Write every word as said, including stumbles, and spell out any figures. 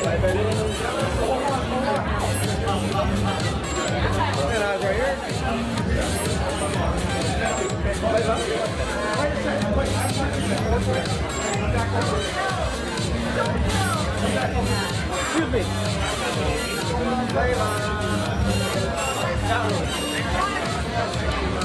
Excuse me. Play by.